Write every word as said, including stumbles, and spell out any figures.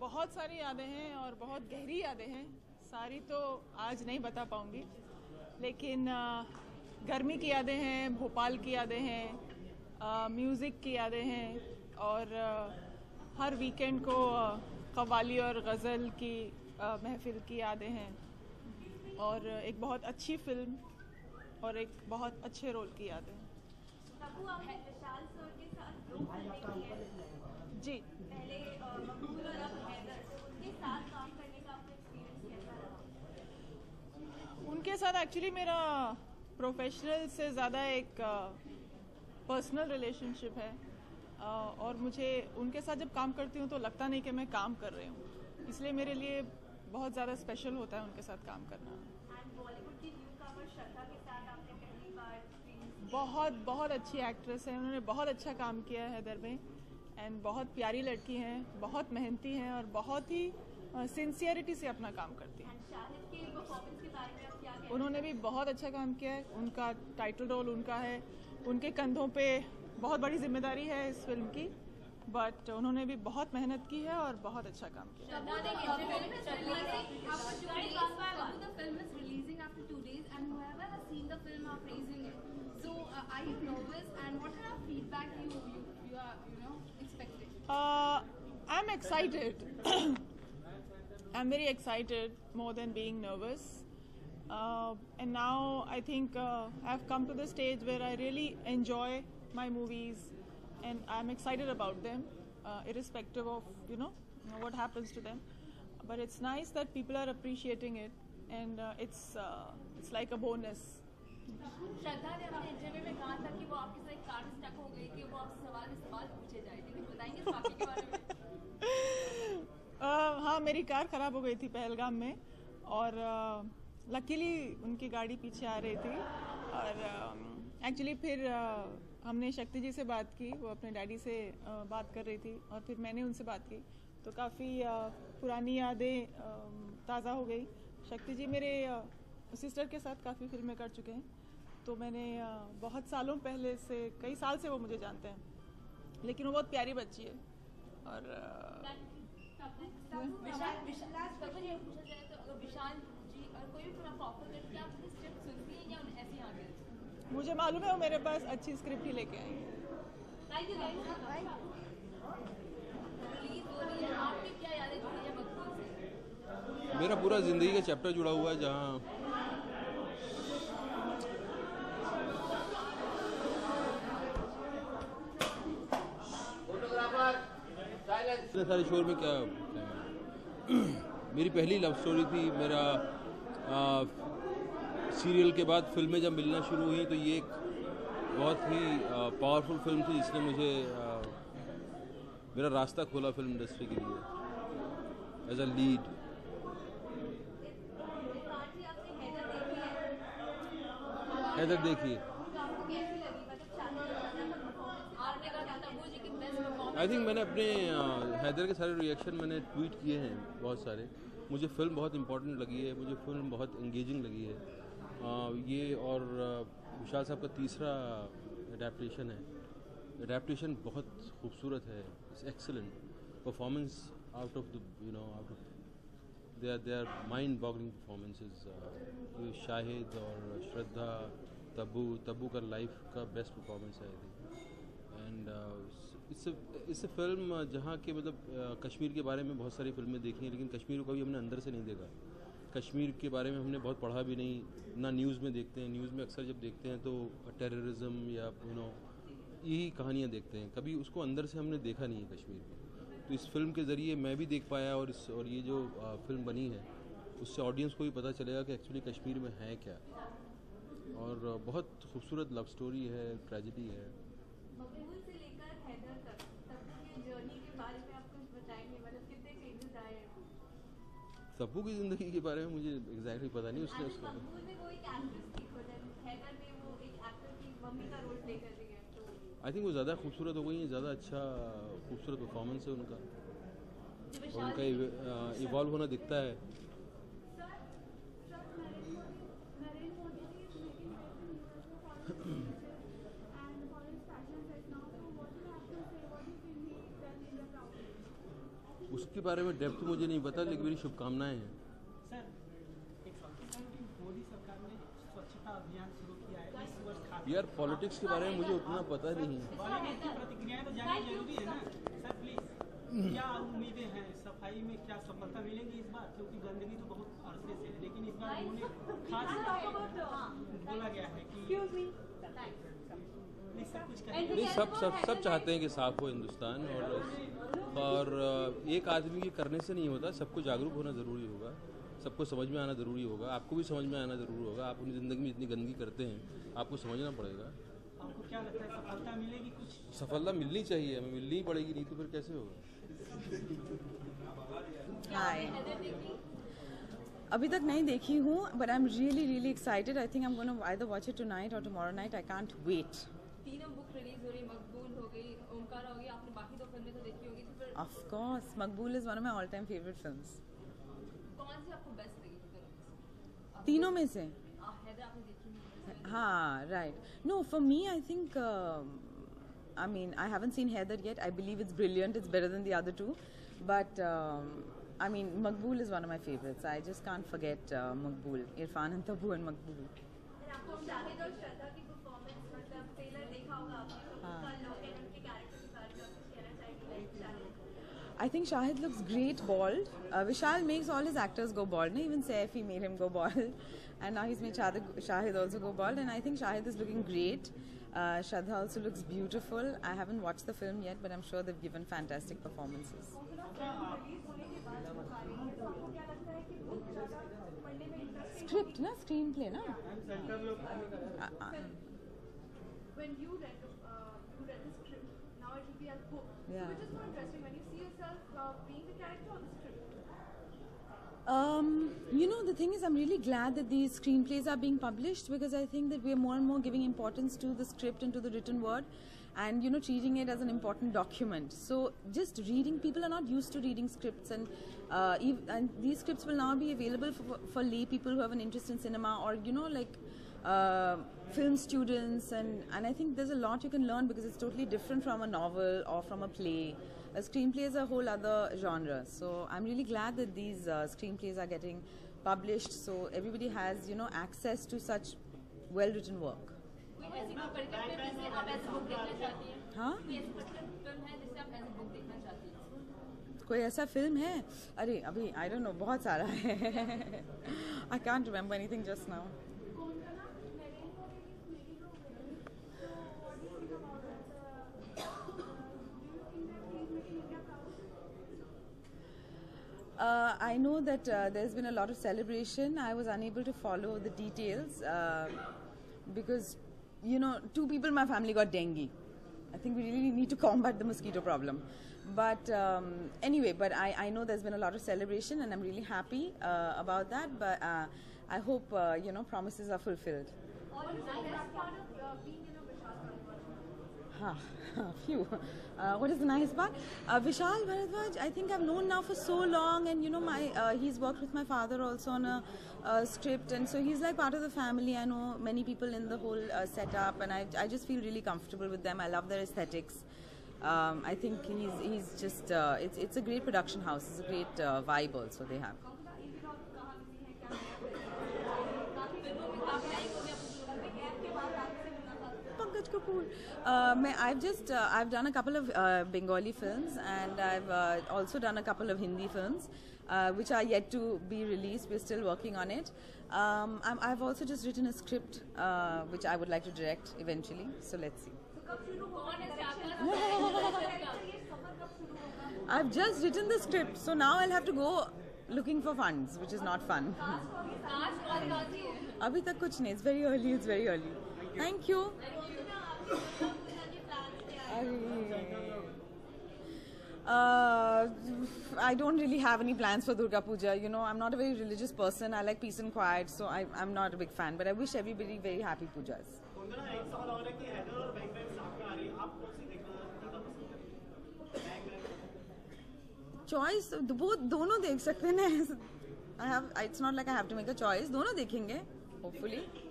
बहुत सारी यादें हैं और बहुत गहरी यादें हैं। सारी तो आज नहीं बता पाऊंगी, लेकिन गर्मी की यादें हैं, भोपाल की यादें हैं, म्यूज़िक की यादें हैं और हर वीकेंड को कव्वाली और गज़ल की महफिल की यादें हैं और एक बहुत अच्छी फिल्म और एक बहुत अच्छे रोल की यादें हैं। तबू आप विशाल सर के साथ दो फिल्में की हैं जी, पहले मकबूल और अब हैदर, तो उनके साथ काम करने का आपका एक्सपीरियंस कैसा रहा? उनके साथ एक्चुअली मेरा प्रोफेशनल से ज़्यादा एक पर्सनल रिलेशनशिप है और मुझे उनके साथ जब काम करती हूँ तो लगता नहीं कि मैं काम कर रही हूँ, इसलिए मेरे लिए बहुत ज़्यादा स्पेशल होता है उनके साथ काम करना। बॉलीवुड की न्यूकमर श्रद्धा के साथ आपने पहली बार, बहुत बहुत अच्छी एक्ट्रेस हैं, उन्होंने बहुत अच्छा काम किया है हैदर में एंड बहुत प्यारी लड़की हैं, बहुत मेहनती हैं और बहुत ही सिंसियरिटी uh, से अपना काम करती हैं। शाहिद के परफॉर्मेंस के बारे में आप क्या कहेंगे? उन्होंने भी बहुत अच्छा काम किया है, उनका टाइटल रोल उनका है, उनके कंधों पे बहुत बड़ी जिम्मेदारी है इस फिल्म की, बट उन्होंने भी बहुत मेहनत की है और बहुत अच्छा काम किया। I am excited, I am very excited more than being nervous and now I think I have come to the stage where I really enjoy my movies and I'm excited about them uh, irrespective of you know what happens to them, but it's nice that people are appreciating it and uh, it's uh, it's like a bonus. Shraddha ने अपने interview में कहा था कि वो आपके साथ car stuck हो गई कि वो आपसे सवाल इस सवाल पूछे जाएंगे, तो बताएंगे इस बात के बारे में? uh, हाँ, मेरी कार खराब हो गई थी पहलगाम में और uh, लकीली उनकी गाड़ी पीछे आ रही थी और एक्चुअली uh, फिर uh, हमने शक्ति जी से बात की, वो अपने डैडी से बात कर रही थी और फिर मैंने उनसे बात की, तो काफ़ी पुरानी यादें ताज़ा हो गई। शक्ति जी मेरे सिस्टर के साथ काफ़ी फिल्में कर चुके हैं, तो मैंने बहुत सालों पहले से, कई साल से वो मुझे जानते हैं, लेकिन वो बहुत प्यारी बच्ची है। और विशाल जी और कोई भी, मुझे मालूम है वो मेरे पास अच्छी स्क्रिप्ट ही लेके आई है। मेरा पूरा जिंदगी का चैप्टर जुड़ा हुआ है जहाँ इतने सारे शोर में क्या, मेरी पहली लव स्टोरी थी। मेरा आ, सीरियल के बाद फिल्में जब मिलना शुरू हुई तो ये एक बहुत ही पावरफुल फिल्म थी जिसने मुझे आ, मेरा रास्ता खोला फिल्म इंडस्ट्री के लिए एज अ लीड। हैदर देखिए, आई थिंक मैंने अपने हैदर के सारे रिएक्शन मैंने ट्वीट किए हैं बहुत सारे। मुझे फिल्म बहुत इम्पोर्टेंट लगी है, मुझे फिल्म बहुत एंगेजिंग लगी है। आ, ये और विशाल साहब का तीसरा एडेप्टेशन है, एडेप्टेशन बहुत खूबसूरत है, it's excellent performance out of the you know out of they are they are mind boggling performances. Shahid और श्रद्धा, तबू तबू का लाइफ का बेस्ट परफॉर्मेंस है and it's it's a film जहाँ के मतलब कश्मीर के बारे में बहुत सारी फिल्में देखी हैं, लेकिन कश्मीर को कभी हमने अंदर से नहीं देखा। कश्मीर के बारे में हमने बहुत पढ़ा भी नहीं, ना न्यूज़ में देखते हैं। न्यूज़ में अक्सर जब देखते हैं तो टेररिज्म या यू नो यही कहानियाँ देखते हैं, कभी उसको अंदर से हमने देखा नहीं है कश्मीर को। तो इस फिल्म के ज़रिए मैं भी देख पाया और इस और ये जो फिल्म बनी है उससे ऑडियंस को भी पता चलेगा कि एक्चुअली कश्मीर में है क्या। और बहुत खूबसूरत लव स्टोरी है, ट्रेजिडी है। मकबूल से लेकर हैदर तक सबकी जर्नी के बारे में आप कुछ बताएंगे, मतलब कितने चेंजेस आए हैं? सबू की ज़िंदगी के बारे में मुझे एग्जैक्टली पता नहीं, उसने उसको आई थिंक वो ज़्यादा खूबसूरत हो गई है, ज़्यादा अच्छा खूबसूरत परफॉर्मेंस है उनका और उनका इवॉल्व होना दिखता है। इसके बारे में डेप्थ मुझे नहीं पता, लेकिन मेरी शुभकामनाएं हैं। यार पॉलिटिक्स के बारे में मुझे उतना पता नहीं है। सब सब सब चाहते हैं कि साफ हो हिंदुस्तान, और और एक आदमी के करने से नहीं होता, सबको जागरूक होना ज़रूरी होगा, सबको समझ में आना ज़रूरी होगा, आपको भी समझ में आना ज़रूरी होगा। आप अपनी ज़िंदगी में इतनी गंदगी करते हैं, आपको समझना पड़ेगा। आपको क्या लगता है सफलता मिलेगी? कुछ सफलता मिलनी चाहिए, हमें मिलनी ही पड़ेगी, नहीं तो फिर कैसे होगा। अभी तक नहीं देखी हूँ, but I am really really excited. I think I am gonna either watch it tonight और tomorrow night. I can't wait. तीनों बुक रिलीज हो रही, मकबूल हो गई, ओमकार हो गई, आपने बाकी दो फिल्में तो देखी होगी। Of course Maqbool is one of my all time favourite films. तीनों में से हाँ, right. No for me I think I mean I haven't seen Haider yet. I believe it's brilliant, it's better than the other two, but I mean Maqbool is one of my favourites. I just can't forget Maqbool, Irrfan and Tabu and Maqbool. I think Shahid looks great bald. Uh, Vishal makes all his actors go bald. No, even Saif made him go bald, and now he's made Shahid also go bald. And I think Shahid is looking great. Uh, Shraddha also looks beautiful. I haven't watched the film yet, but I'm sure they've given fantastic performances. Script, na screenplay, na. Uh, uh. When you read, uh, you read the script. Now it will be a book. Yeah. So which is more interesting when you see yourself uh, being the character on the script? Um, you know, the thing is, I'm really glad that these screenplays are being published, because I think that we are more and more giving importance to the script and to the written word, and you know, treating it as an important document. So just reading, people are not used to reading scripts, and uh, and these scripts will now be available for, for lay people who have an interest in cinema, or you know, like. Uh, film students, and and I think there's a lot you can learn, because it's totally different from a novel or from a play. A screenplay is a whole other genre, so I'm really glad that these uh, screenplays are getting published, so everybody has you know access to such well-written work. हाँ, कोई ऐसा film है? अरे अभी I don't know, बहुत सारा है. I can't remember anything just now. Uh, I know that uh, there's been a lot of celebration. I was unable to follow the details uh, because, you know, two people in my family got dengue. I think we really need to combat the mosquito problem. But um, anyway, but I, I know there's been a lot of celebration, and I'm really happy uh, about that. But uh, I hope, uh, you know, promises are fulfilled. What is the best part of uh, being in a Vishal Bhardwaj? Ha, huh. Phew. Uh, what is the nice part? Uh, Vishal Bhardwaj, I think I've known now for so long, and you know, my uh, he's worked with my father also on a uh, script, and so he's like part of the family. I know many people in the whole uh, setup, and I I just feel really comfortable with them. I love their aesthetics. Um, I think he's he's just uh, it's it's a great production house. It's a great uh, vibe also they have. Cool. Uh, I've just uh, I've done a couple of uh, Bengali films, and I've uh, also done a couple of Hindi films, uh, which are yet to be released. We're still working on it. Um, I'm, I've also just written a script, uh, which I would like to direct eventually. So let's see. I've just written the script, so now I'll have to go looking for funds, which is not fun. अभी तक कुछ नहीं. It's very early. It's very early. Thank you. Uh, I don't really have any plans for Durga Puja. You know, I'm not a very religious person. I like peace and quiet, so I, I'm not a big fan. But I wish everybody very happy pujas. Choice, both, दोनों देख सकते हैं ना. I have. It's not like I have to make a choice. दोनों देखेंगे, hopefully.